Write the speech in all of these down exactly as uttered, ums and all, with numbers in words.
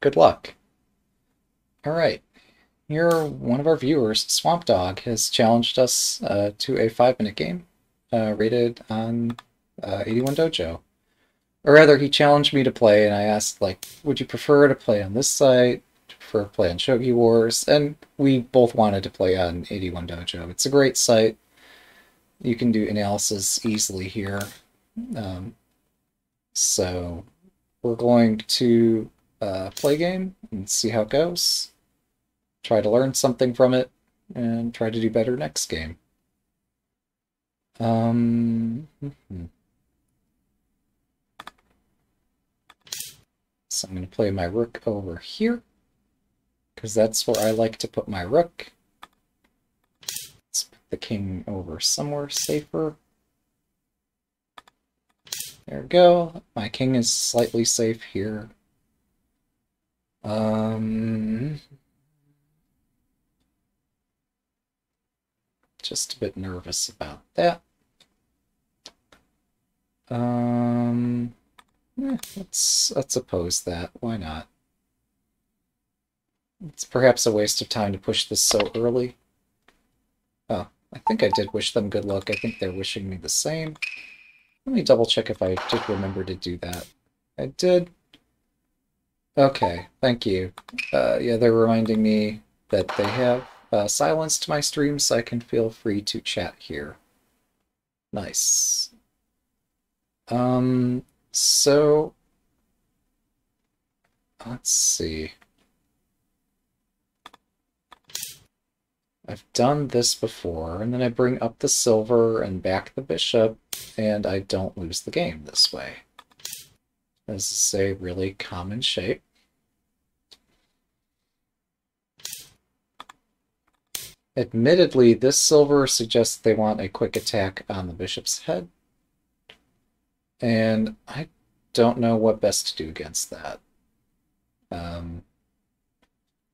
Good luck. Alright, here one of our viewers, Swampdog, has challenged us uh, to a five minute game uh, rated on uh, eighty-one Dojo. Or rather, he challenged me to play, and I asked, like, would you prefer to play on this site? Do you prefer to play on Shogi Wars? And we both wanted to play on eighty-one Dojo. It's a great site. You can do analysis easily here. Um, so we're going to uh, play a game and see how it goes. Try to learn something from it, and try to do better next game. Um... Mm-hmm. So I'm going to play my rook over here, because that's where I like to put my rook. Let's put the king over somewhere safer. There we go. My king is slightly safe here. Um, just a bit nervous about that. Um... Eh, let's, let's oppose that. Why not? It's perhaps a waste of time to push this so early. Oh, I think I did wish them good luck. I think they're wishing me the same. Let me double check if I did remember to do that. I did. Okay, thank you. Uh, yeah, they're reminding me that they have uh, silenced my stream, so I can feel free to chat here. Nice. Um... So, let's see. I've done this before, and then I bring up the silver and back the bishop, and I don't lose the game this way. This is a really common shape. Admittedly, this silver suggests they want a quick attack on the bishop's head. And I don't know what best to do against that. Um,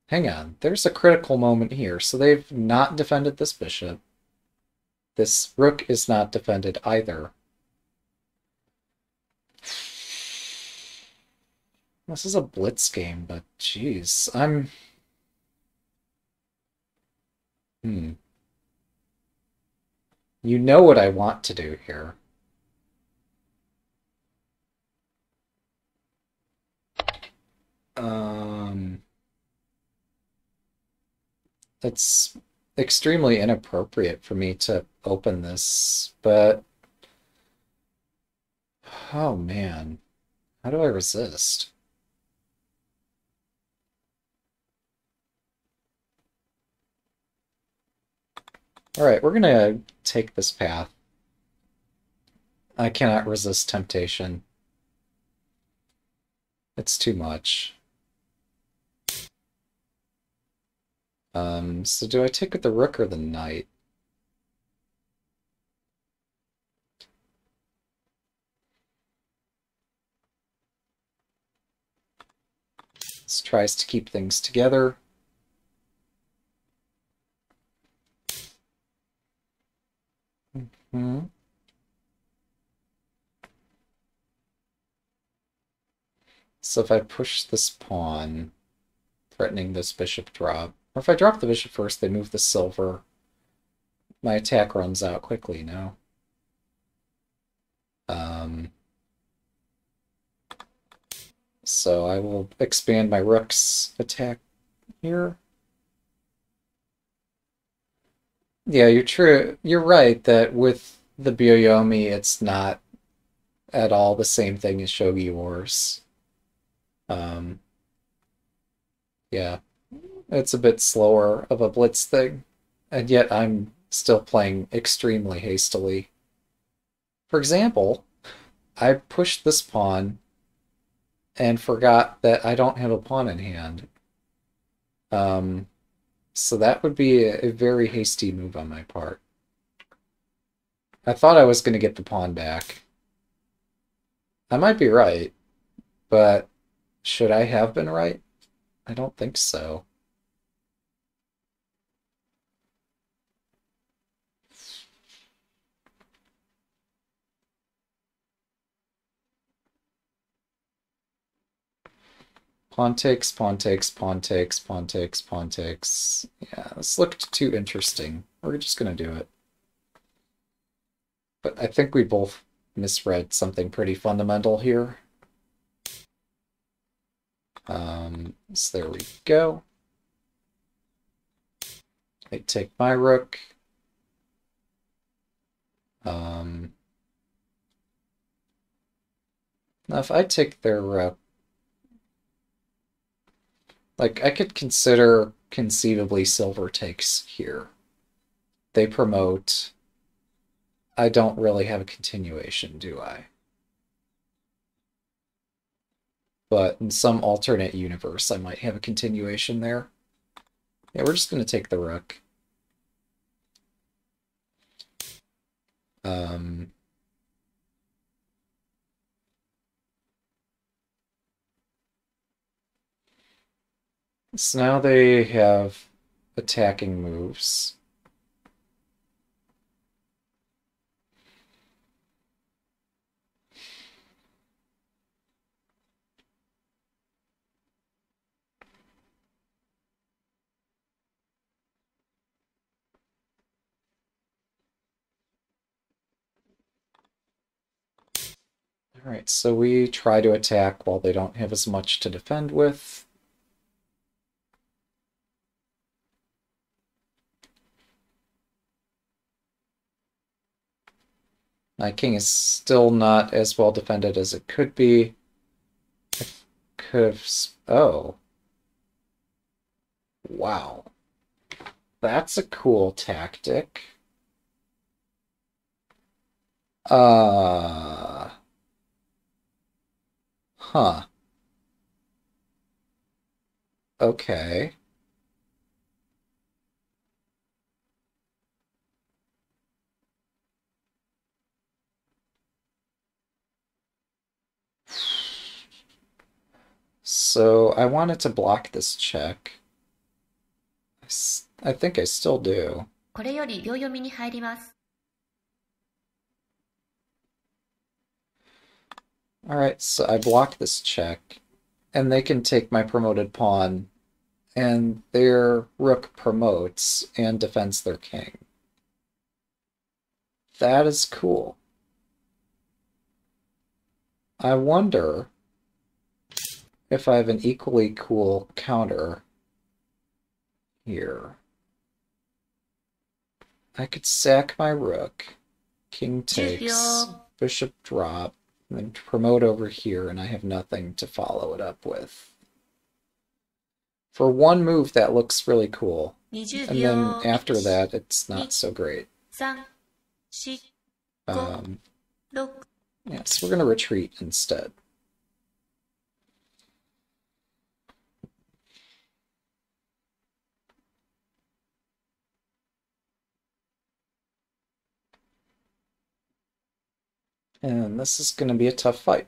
hang on, there's a critical moment here. So they've not defended this bishop. This rook is not defended either. This is a blitz game, but geez, I'm... Hmm. You know what I want to do here. Um, it's extremely inappropriate for me to open this, but oh man, how do I resist? All right, we're gonna take this path. I cannot resist temptation. It's too much. Um, so do I take the rook or the knight? This tries to keep things together. Mm-hmm. So if I push this pawn, threatening this bishop drop, or if I drop the bishop first, they move the silver. My attack runs out quickly now. Um, so I will expand my rook's attack here. Yeah, you're true. You're right that with the Byoyomi, it's not at all the same thing as Shogi Wars. Um, yeah. It's a bit slower of a blitz thing, and yet I'm still playing extremely hastily. For example, I pushed this pawn and forgot that I don't have a pawn in hand. Um, so that would be a, a very hasty move on my part. I thought I was going to get the pawn back. I might be right, but should I have been right? I don't think so. Pawn takes, pawn takes, pawn takes, pawn takes, pawn takes. Yeah, this looked too interesting. We're just going to do it. But I think we both misread something pretty fundamental here. Um, so there we go. I take my rook. Um, now if I take their rook, like, I could consider conceivably silver takes here. They promote. I don't really have a continuation, do I? But in some alternate universe, I might have a continuation there. Yeah, we're just going to take the rook. Um... So now they have attacking moves. All right, so we try to attack while they don't have as much to defend with. My king is still not as well defended as it could be. I could have... Oh. Wow. That's a cool tactic. Uh... Huh. Okay. So I wanted to block this check. I, s I think I still do. Alright, so I block this check, and they can take my promoted pawn, and their rook promotes and defends their king. That is cool. I wonder if I have an equally cool counter here. I could sack my rook, king takes, bishop drop, and then promote over here, and I have nothing to follow it up with. For one move, that looks really cool. And then after that, it's not so great. Um, yeah, so we're going to retreat instead. And this is going to be a tough fight.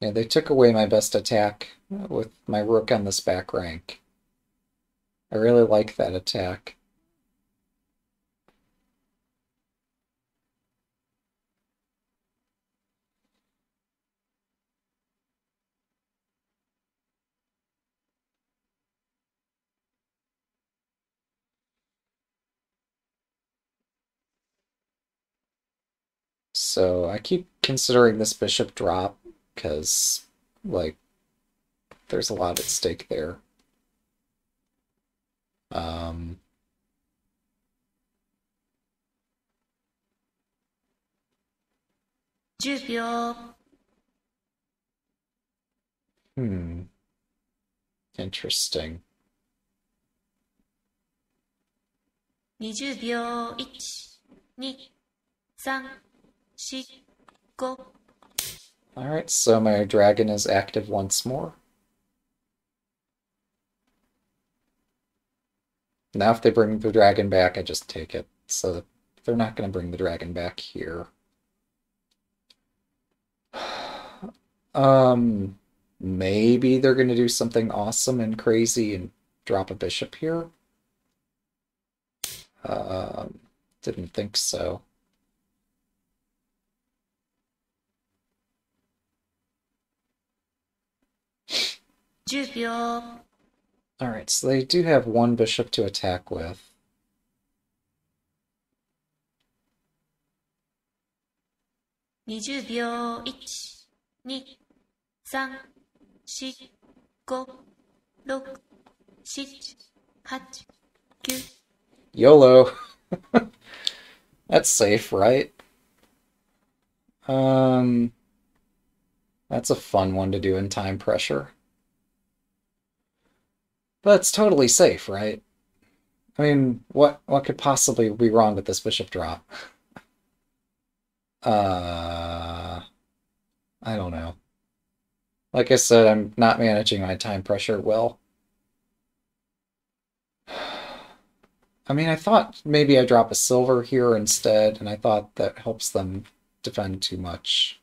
Yeah, they took away my best attack with my rook on this back rank. I really like that attack. So I keep considering this bishop drop because, like, there's a lot at stake there. Um, hmm. Interesting. Alright, so my dragon is active once more. Now if they bring the dragon back, I just take it. So they're not going to bring the dragon back here. Um, maybe they're going to do something awesome and crazy and drop a bishop here. Um, didn't think so. All right, so they do have one bishop to attack with. YOLO. That's safe, right? Um, that's a fun one to do in time pressure. But it's totally safe, right? I mean, what what could possibly be wrong with this bishop drop? uh, I don't know. Like I said, I'm not managing my time pressure well. I mean, I thought maybe I drop a silver here instead, and I thought that helps them defend too much.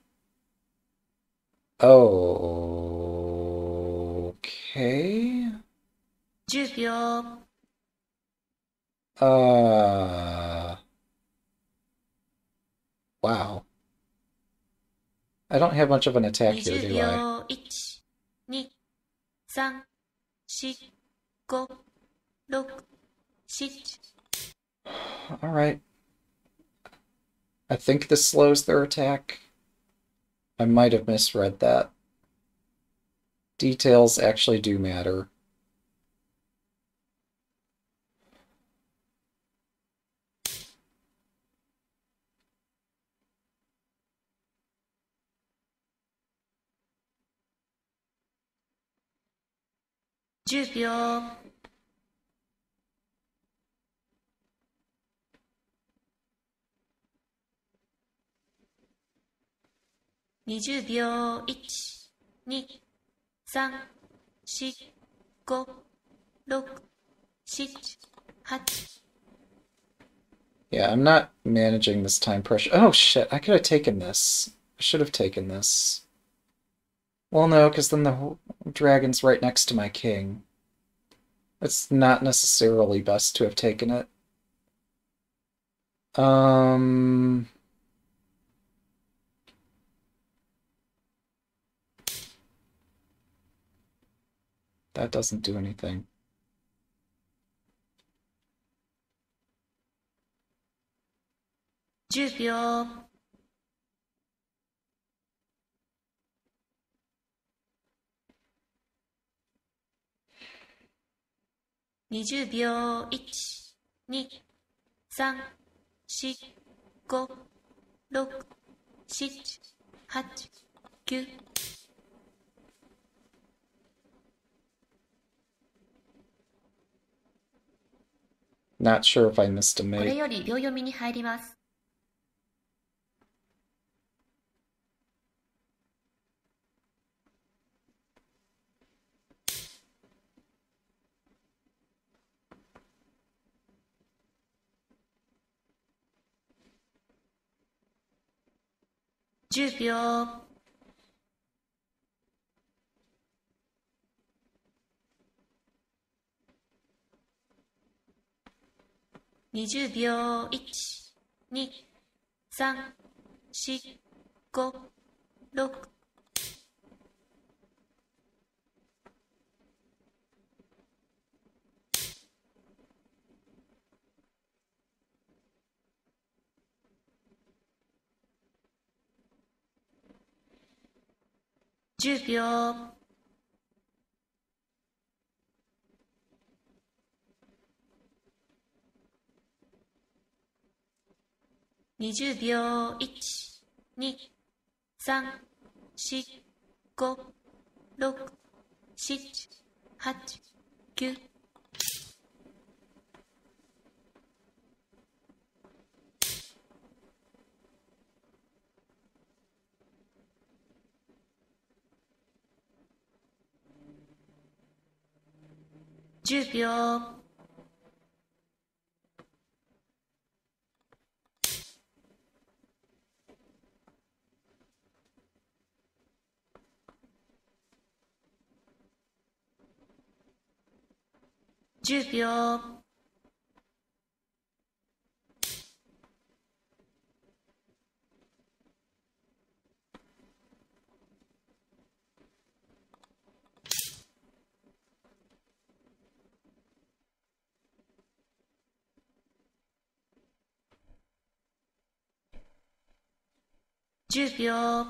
Oh, okay. Uh, wow. I don't have much of an attack here, do I? Alright. I think this slows their attack. I might have misread that. Details actually do matter. ten秒。にじゅうびょう。いち、に、さん、し、ご、ろく、しち、はち。Yeah, I'm not managing this time pressure. Oh shit, I could have taken this. I should have taken this. Well, no, because then the dragon's right next to my king. It's not necessarily best to have taken it. Um... That doesn't do anything. ten秒. twenty秒。いち、に、さん、し、ご、ろく、しち、はち、きゅう。Not sure if I missed a mate. これより秒読みに入ります。 じゅうびょう。 にじゅうびょう。 いち、に、さん、し、ご、ろく。 じゅうびょう。 にじゅうびょう。 いち、に、さん、し、ご、ろく、しち、はち、きゅう。 じゅうびょう。 じゅうびょう。じゅうびょう。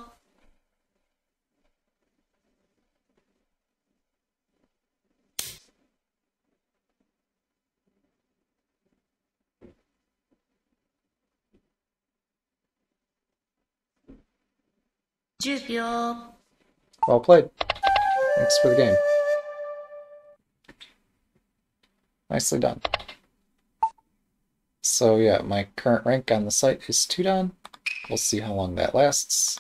じゅうびょう。Well played. Thanks for the game. Nicely done. So yeah, my current rank on the site is two dan. We'll see how long that lasts.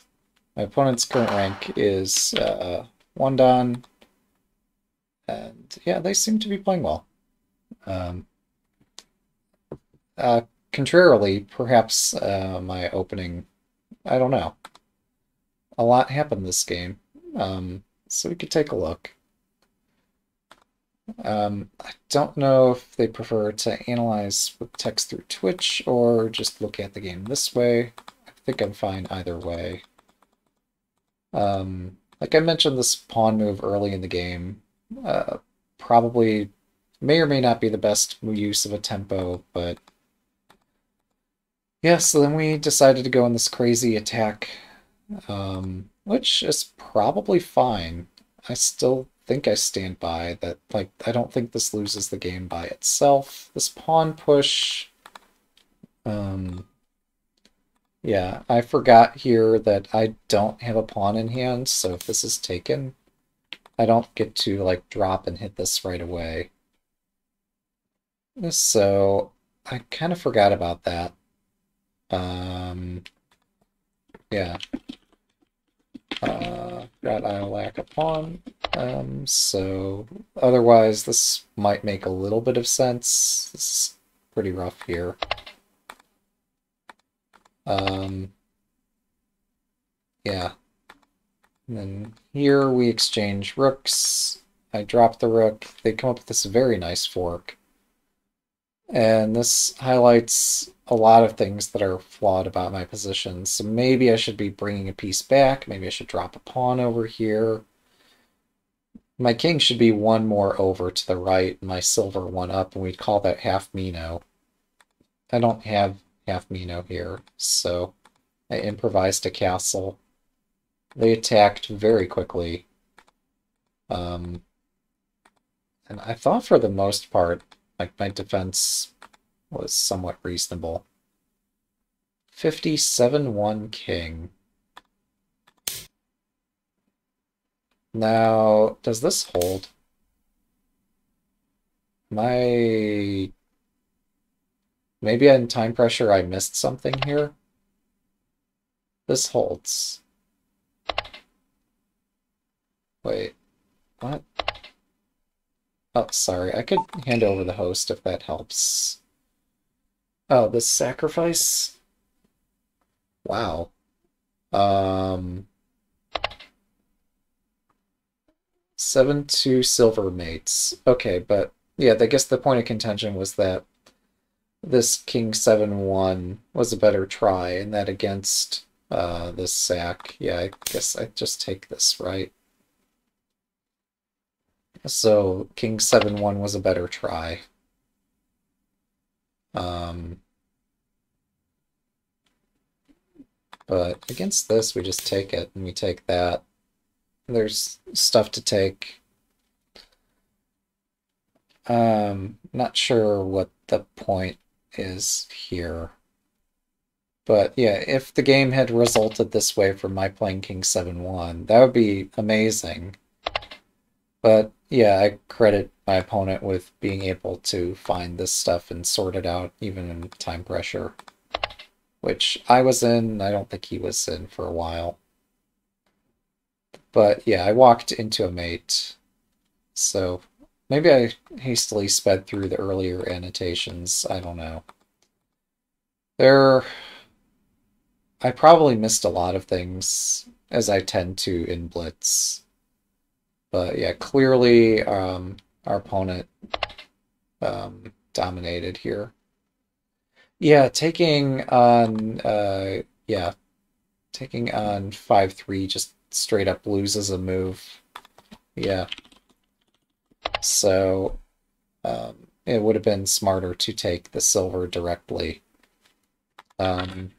My opponent's current rank is uh, one dan. And yeah, they seem to be playing well. Um, uh, contrarily, perhaps uh, my opening, I don't know. A lot happened this game, um, so we could take a look. Um, I don't know if they prefer to analyze with text through Twitch or just look at the game this way. I think I'm fine either way. Um, like I mentioned, this pawn move early in the game uh, probably may or may not be the best use of a tempo, but yeah, so then we decided to go on this crazy attack, um, which is probably fine. I still think I stand by that. Like, I don't think this loses the game by itself. This pawn push, um, yeah, I forgot here that I don't have a pawn in hand, so if this is taken, I don't get to like drop and hit this right away. So I kind of forgot about that. Um, yeah. Uh, got I lack a pawn, um, so otherwise this might make a little bit of sense. This is pretty rough here. Um, yeah. And then here we exchange rooks. I drop the rook. They come up with this very nice fork. And this highlights a lot of things that are flawed about my position. So maybe I should be bringing a piece back. Maybe I should drop a pawn over here. My king should be one more over to the right, my silver one up, and we'd call that half Mino. I don't have half Mino here, so I improvised a castle. They attacked very quickly. Um, and I thought for the most part, like, my defense was somewhat reasonable. fifty-seven one king. Now, does this hold? My... Maybe in time pressure I missed something here? This holds. Wait, what? Oh, sorry, I could hand over the host if that helps. Oh, this sacrifice? Wow. Um, seven two silver mates. Okay, but yeah, I guess the point of contention was that this king seven one was a better try, and that against uh, this sac. Yeah, I guess I just take this, right? So king seven one was a better try. Um, but against this, we just take it, and we take that. There's stuff to take. Um, not sure what the point is here. But yeah, if the game had resulted this way from my playing king seven one, that would be amazing. But yeah, I credit my opponent with being able to find this stuff and sort it out, even in time pressure, which I was in. I don't think he was in for a while. But yeah, I walked into a mate. So maybe I hastily sped through the earlier annotations. I don't know. There, I probably missed a lot of things, as I tend to in blitz. But yeah, clearly um, our opponent um, dominated here. Yeah, taking on uh, yeah, taking on five three just straight up loses a move. Yeah, so um, it would have been smarter to take the silver directly. Um,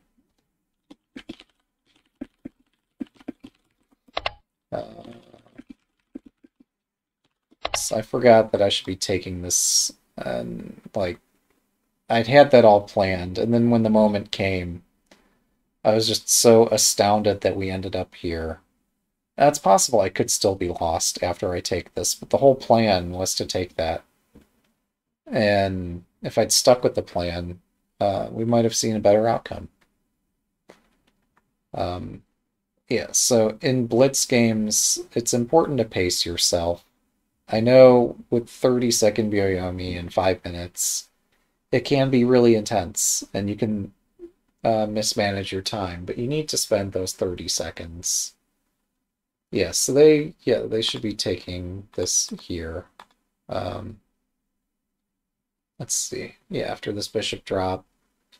this. I forgot that I should be taking this, and like, I'd had that all planned, and then when the moment came, I was just so astounded that we ended up here. Now, it's possible I could still be lost after I take this, but the whole plan was to take that. And if I'd stuck with the plan, uh, we might have seen a better outcome. Um, yeah, so in Blitz games, it's important to pace yourself. I know with thirty second Byoyomi and five minutes, it can be really intense, and you can uh, mismanage your time, but you need to spend those thirty seconds. Yeah, so they, yeah, they should be taking this here. Um, let's see. Yeah, after this bishop drop.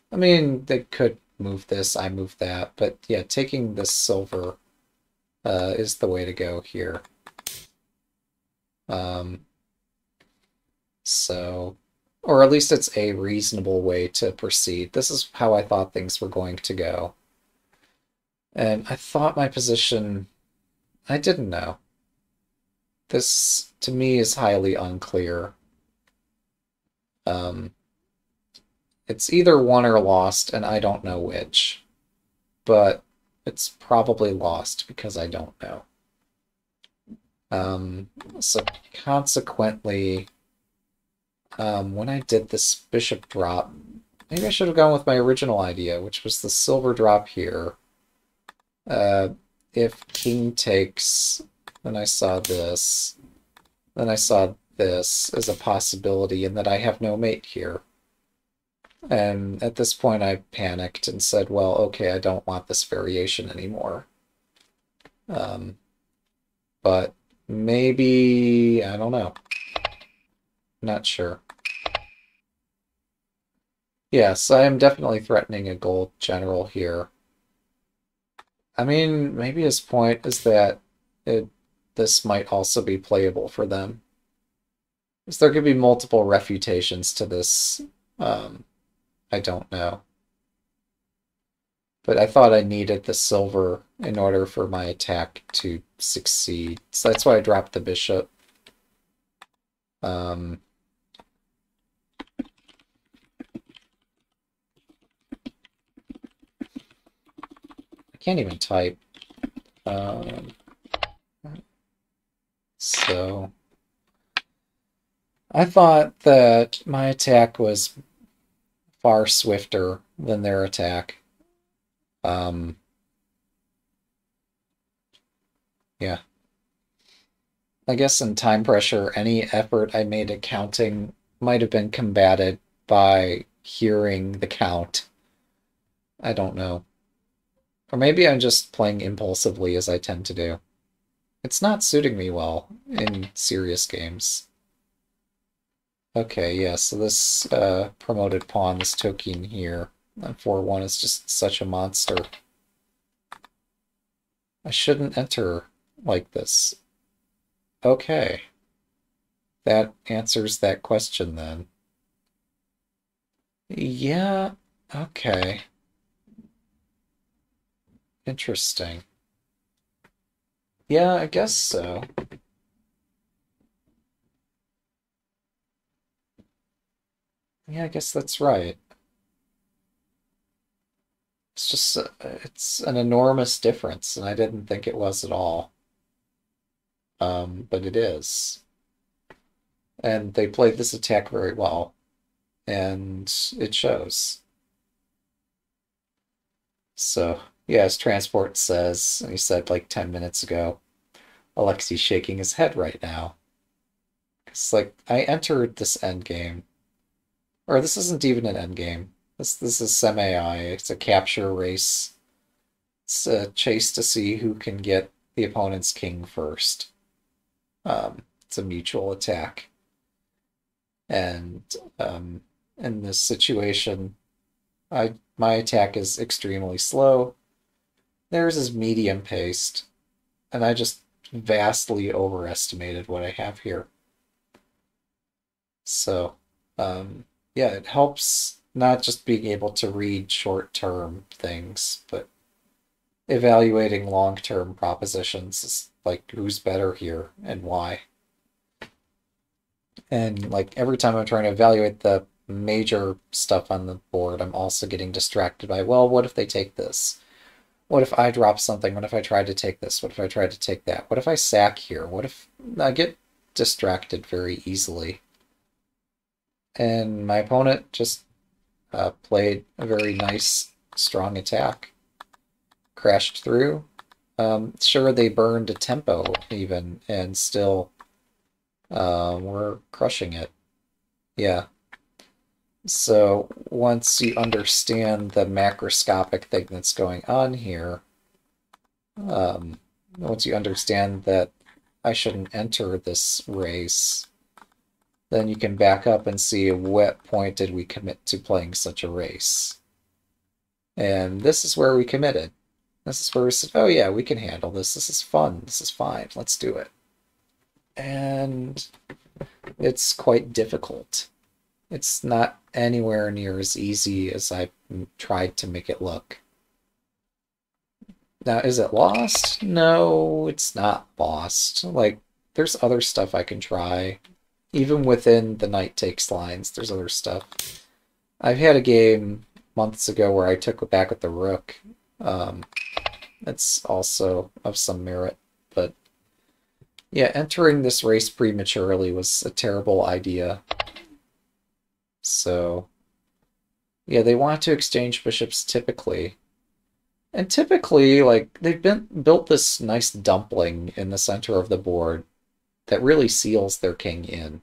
I mean, they could move this, I move that, but yeah, taking this silver uh, is the way to go here. Um, so, or at least it's a reasonable way to proceed. This is how I thought things were going to go. And I thought my position... I didn't know. This, to me, is highly unclear. Um, it's either won or lost, and I don't know which. But it's probably lost, because I don't know. Um, so consequently, um, when I did this bishop drop, maybe I should have gone with my original idea, which was the silver drop here. Uh... If king takes, then I saw this, then I saw this as a possibility, and that I have no mate here. And at this point I panicked and said, well, okay, I don't want this variation anymore. Um, but maybe, I don't know. Not sure. Yes, I am definitely threatening a gold general here. I mean, maybe his point is that it, this might also be playable for them. Because there could be multiple refutations to this. Um, I don't know. But I thought I needed the silver in order for my attack to succeed. So that's why I dropped the bishop. Um... Can't even type. Um, so I thought that my attack was far swifter than their attack. Um, yeah. I guess in time pressure, any effort I made at counting might have been combated by hearing the count. I don't know. Or maybe I'm just playing impulsively, as I tend to do. It's not suiting me well in serious games. Okay, yeah, so this uh, promoted pawn, this token here, four one, is just such a monster. I shouldn't enter like this. Okay. That answers that question, then. Yeah, okay. Interesting. Yeah, I guess so. Yeah, I guess that's right. It's just, uh, it's an enormous difference, and I didn't think it was at all. Um, but it is. And they played this attack very well, and it shows. So... yeah, as Transport says, he said like ten minutes ago, Alexei's shaking his head right now. It's like, I entered this endgame. Or this isn't even an endgame. This, this is semi-I. It's a capture race. It's a chase to see who can get the opponent's king first. Um, it's a mutual attack. And um, in this situation, I my attack is extremely slow. Theirs is medium-paced, and I just vastly overestimated what I have here. So, um, yeah, it helps not just being able to read short-term things, but evaluating long-term propositions, like who's better here and why. And like every time I'm trying to evaluate the major stuff on the board, I'm also getting distracted by, well, what if they take this? What if I drop something? What if I tried to take this? What if I tried to take that? What if I sack here? What if I get distracted very easily? And my opponent just uh, played a very nice, strong attack. Crashed through. Um, sure, they burned a tempo even, and still uh, we're crushing it. Yeah. So once you understand the macroscopic thing that's going on here, um, once you understand that I shouldn't enter this race, then you can back up and see what point did we commit to playing such a race. And this is where we committed. This is where we said, oh yeah, we can handle this. This is fun. This is fine. Let's do it. And it's quite difficult. It's not anywhere near as easy as I tried to make it look. Now, is it lost? No, it's not lost. Like, there's other stuff I can try. Even within the Knight Takes lines, there's other stuff. I've had a game months ago where I took it back with the Rook. Um, that's also of some merit, but yeah, entering this race prematurely was a terrible idea. So, yeah, they want to exchange bishops typically. And typically, like, they've been, built this nice dumpling in the center of the board that really seals their king in.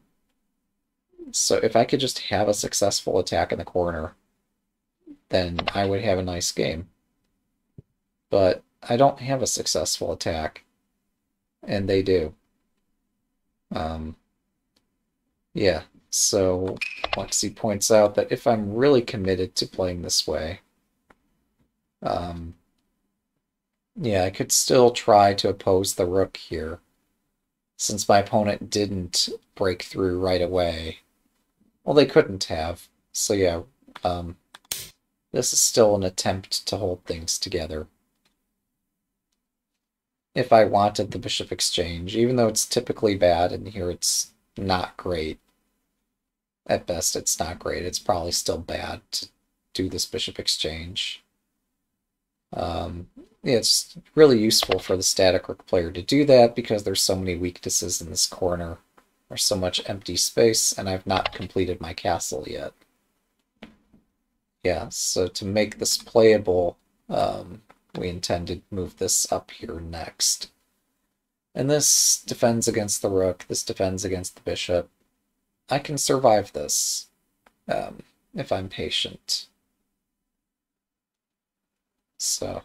So if I could just have a successful attack in the corner, then I would have a nice game. But I don't have a successful attack, and they do. Um, yeah. So Alexei points out that if I'm really committed to playing this way, um, yeah, I could still try to oppose the rook here, since my opponent didn't break through right away. Well, they couldn't have. So yeah, um, this is still an attempt to hold things together. If I wanted the bishop exchange, even though it's typically bad, and here it's not great. At best, it's not great. It's probably still bad to do this bishop exchange. Um, it's really useful for the static rook player to do that because there's so many weaknesses in this corner. There's so much empty space, and I've not completed my castle yet. Yeah, so to make this playable, um, we intend to move this up here next. And this defends against the rook. This defends against the bishop. I can survive this, um, if I'm patient. So,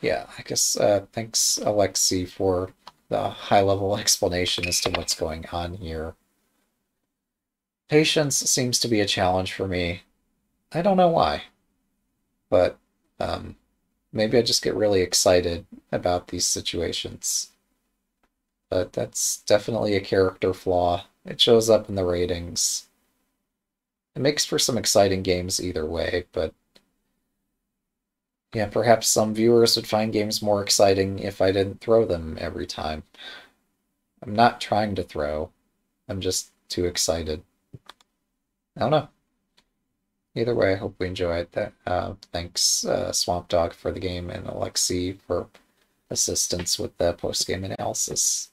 yeah, I guess uh, thanks, Alexei, for the high-level explanation as to what's going on here. Patience seems to be a challenge for me. I don't know why, but um, maybe I just get really excited about these situations. But that's definitely a character flaw. It shows up in the ratings. It makes for some exciting games either way, but yeah, perhaps some viewers would find games more exciting if I didn't throw them every time. I'm not trying to throw. I'm just too excited. I don't know. Either way, I hope we enjoyed that. Uh, thanks, uh, Swampdog, for the game, and Alexei for assistance with the post-game analysis.